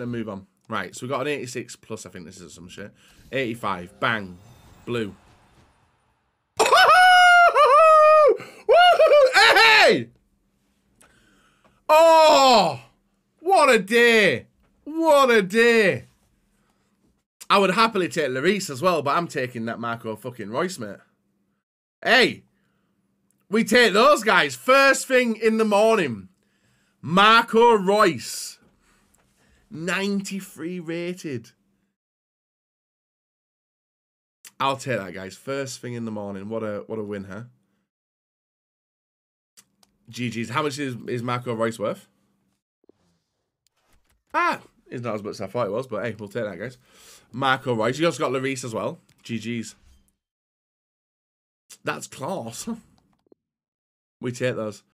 Then move on. Right, so we got an 86 plus, I think this is some shit. 85, bang, blue. Hey! Oh, what a day. What a day. I would happily take Lloris as well, but I'm taking that Marco fucking Reus, mate. Hey, we take those guys first thing in the morning. Marco Reus. 93 rated. I'll take that, guys. First thing in the morning. What a win, huh? GG's. How much is Marco Reus worth? Ah, it's not as much as I thought it was, but hey, we'll take that, guys. Marco Reus. You also got Lloris as well. GG's. That's class. We take those.